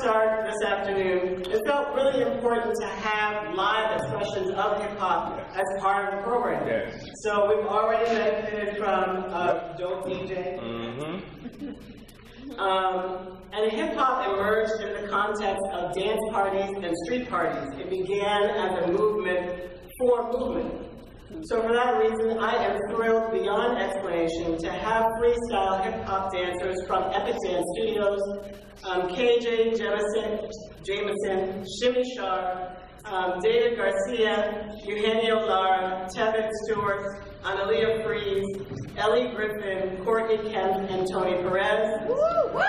start this afternoon, it felt really important to have live expressions of hip-hop as part of the program. Yes. So we've already benefited from Dope DJ. Mm-hmm. And hip-hop emerged in the context of dance parties and street parties. It began as a movement for movement. So for that reason, I am thrilled beyond explanation to have freestyle hip-hop dancers from Epic Dance Studios, KJ Jemison, Shimmy Shar, David Garcia, Eugenio Lara, Tevin Stewart, Analia Freeze, Ellie Griffin, Courtney Kemp, and Tony Perez. Woo! Woo!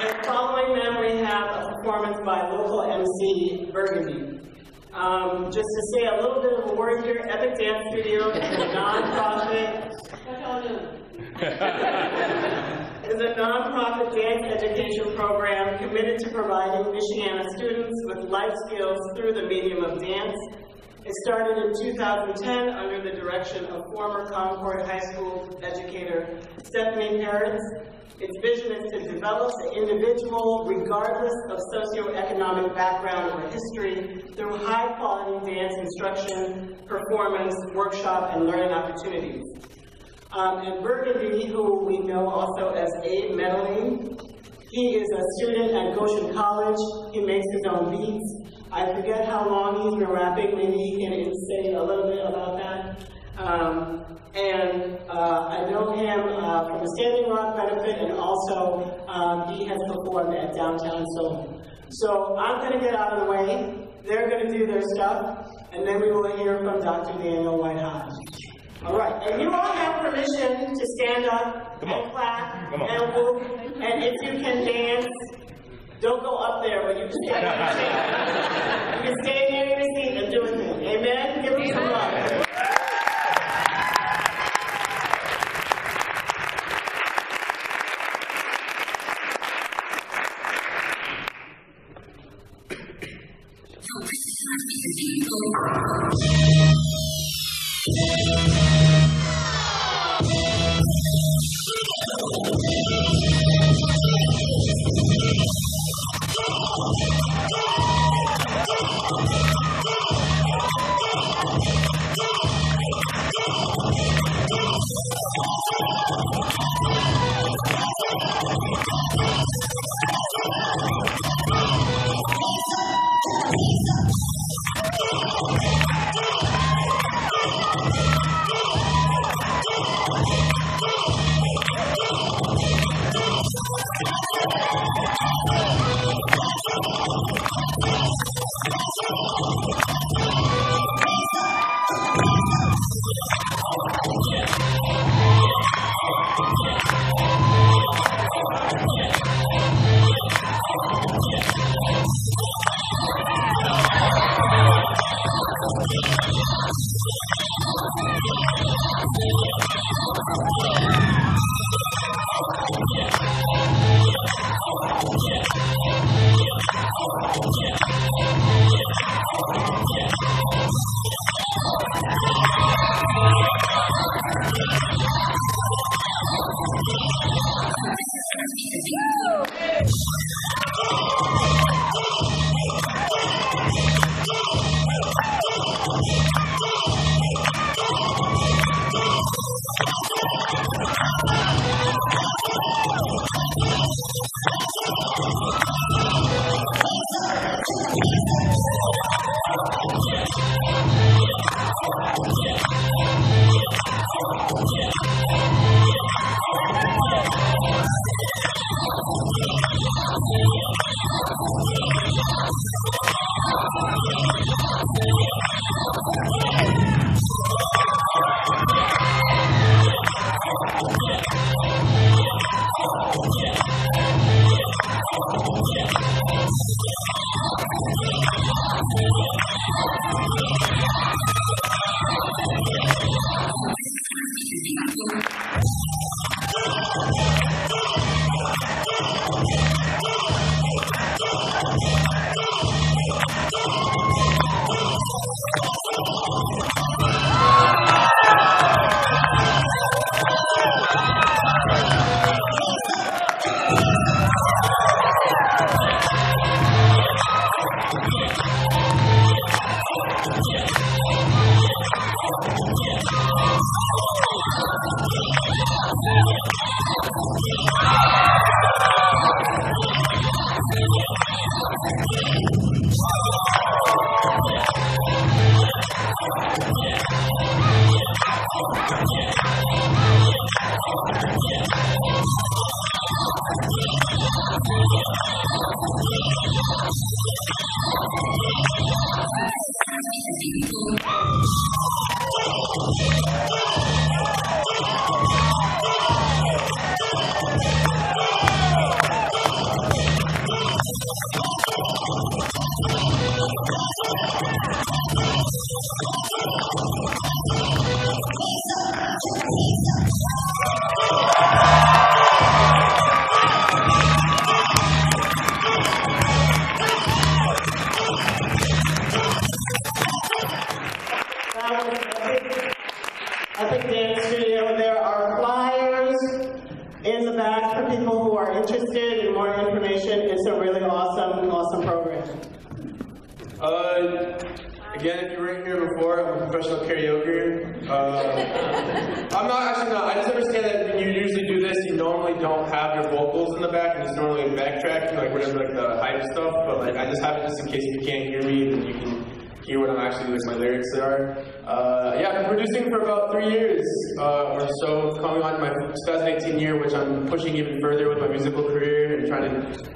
And following them, we have a performance by local MC Burgundy. Just to say a little bit of a word here, Epic Dance Studios is a non-profit. Is a non-profit dance education program committed to providing Michiana students with life skills through the medium of dance. It started in 2010 under the direction of former Concord High School educator Stephanie Harris. Its vision is to develop the individual, regardless of socioeconomic background or history, through high-quality dance instruction, performance, workshop, and learning opportunities. And Burgundy, who we know also as Abe Medellin, he is a student at Goshen College. He makes his own beats. I forget how long he's been rapping. Maybe he can say a little bit about that. I know him from the Standing Rock Benefit, and also he has performed at Downtown Soul. So I'm going to get out of the way. They're going to do their stuff, and then we will hear from Dr. Daniel Whitehouse. All right, and you all have permission to stand up and clap and whoop, and if you can dance, don't go up there, but you can stay there. You can stay there in your seat and do a thing. Amen? Give me some love.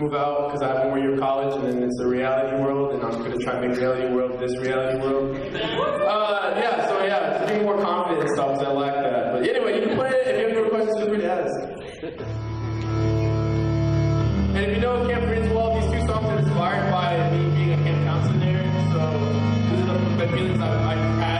Move out because I have one more year of college, and then it's the reality world, and I'm going to try to make reality world this reality world. Yeah, so yeah, just being more confident and stuff, because I like that. But anyway, you can play it. If you have any questions, feel free to ask. And if you know Camp Princewell, these two songs are inspired by me being a camp counselor there, so these are the feelings I've had.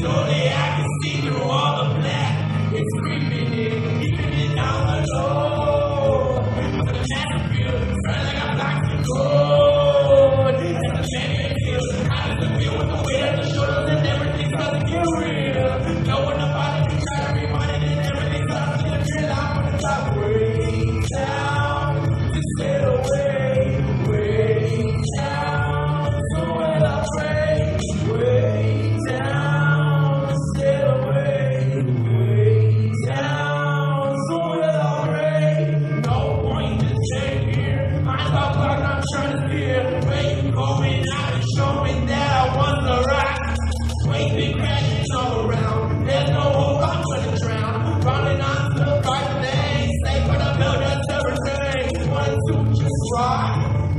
Slowly I can see through all the black. It's creeping in, keeping it down the door. It's a chance to feel, turn like I'm locked in gold. It's a chance to feel, how does it feel with the weight on the shoulders and everything doesn't feel real? No one about it, you try to rewind it and everything's up to the drill. I'm gonna stop waiting down to stay away, waiting down to where I pray, waiting down.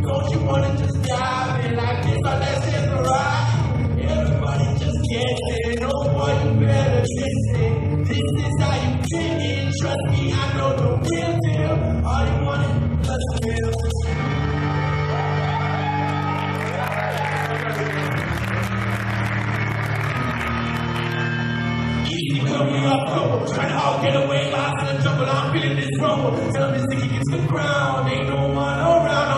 Don't you wanna just dive in like this? Or let's hit the ride. Everybody just dancing, no one better listen. This is how you get it. Trust me, I know the real deal. All you want is just feel. Easy, build me up, bro. Trying to all get away, lost in the jungle. I'm feeling this road. Tell me to get to the ground. Ain't no one around.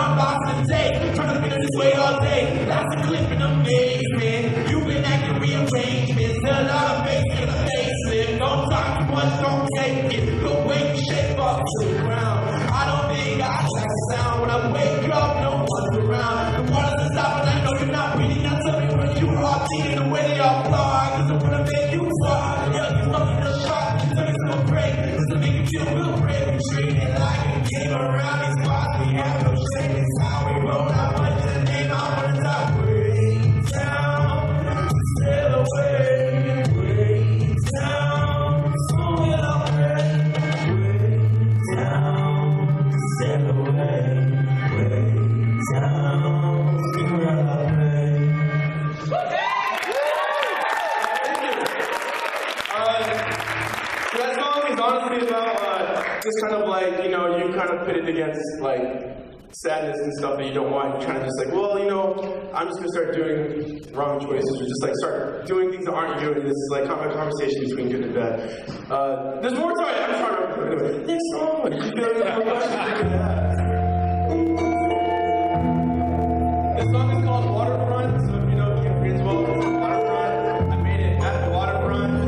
Way all day, lots of clipping amazement. You've been acting rearrangements, a lot of bass in the facelift. Don't talk much, don't take it. The way you shape up to the ground. I don't think I like the sound. When I wake up, no one's around. The water's is out, but I know you're not breathing. Now tell me when you are seeing the way they all fly. Cause I'm gonna make you fly. Yeah, you love me to shot. Tell me some break. Just to make you feel real brave. We treat it like a game around these spots. We have no shame. It's how we roll out. Sadness and stuff that you don't want, you're kind of just like, well, you know, I'm just going to start doing wrong choices, or just like start doing things that aren't you, and this is like a conversation between good and bad. There's more time, I'm trying to, anyway, next song, you feel like this song is called Waterfront, so if you know Camp Princewell, it's Waterfront, I made it at the Waterfront.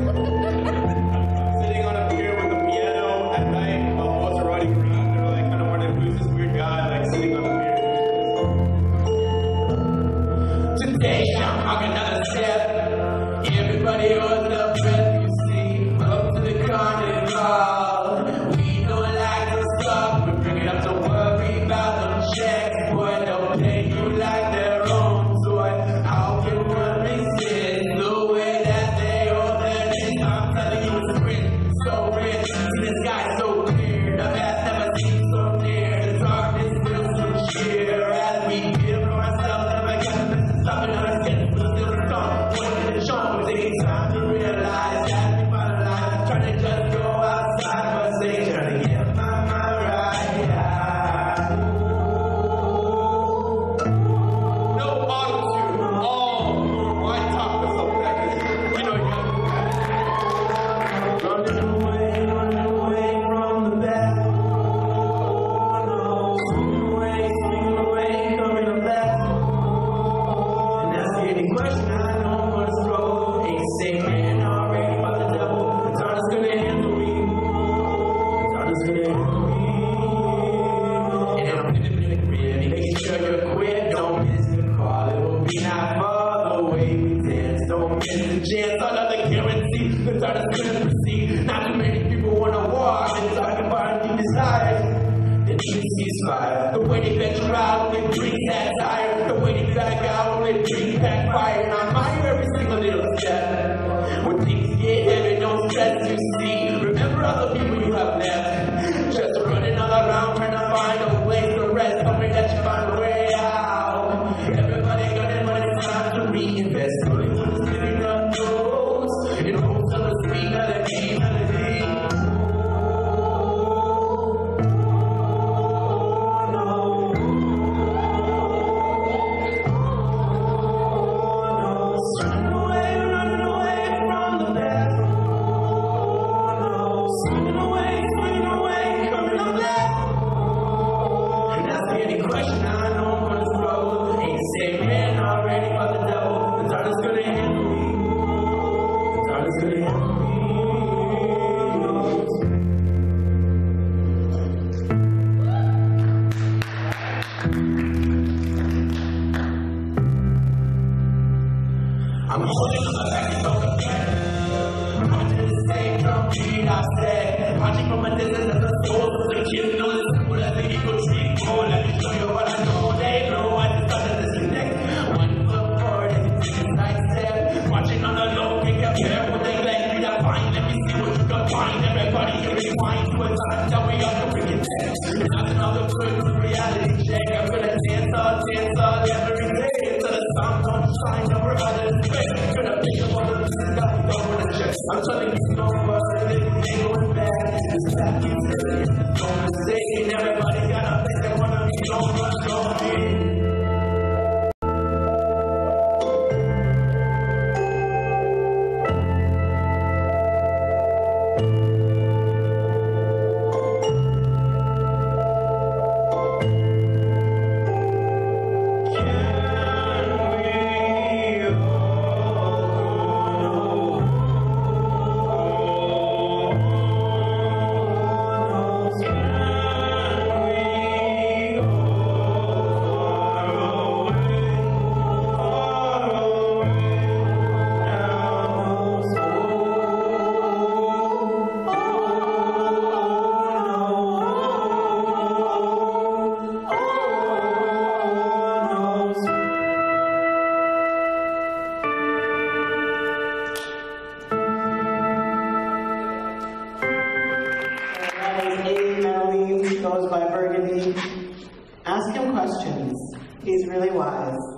We don't like to stop, we bring it up to can see. Not too many people want to watch and talk about it in this life. The truth is life. The way they venture out with drinks that tire. The way they back out with drinks that fire. And I mind every single little step. When things get heavy, no stress you see. Remember other people you have left. Just running all around trying to find a place to rest. Somewhere that you find a way out. Everybody got their money, it's time to reinvest. By Burgundy. Ask him questions. He's really wise.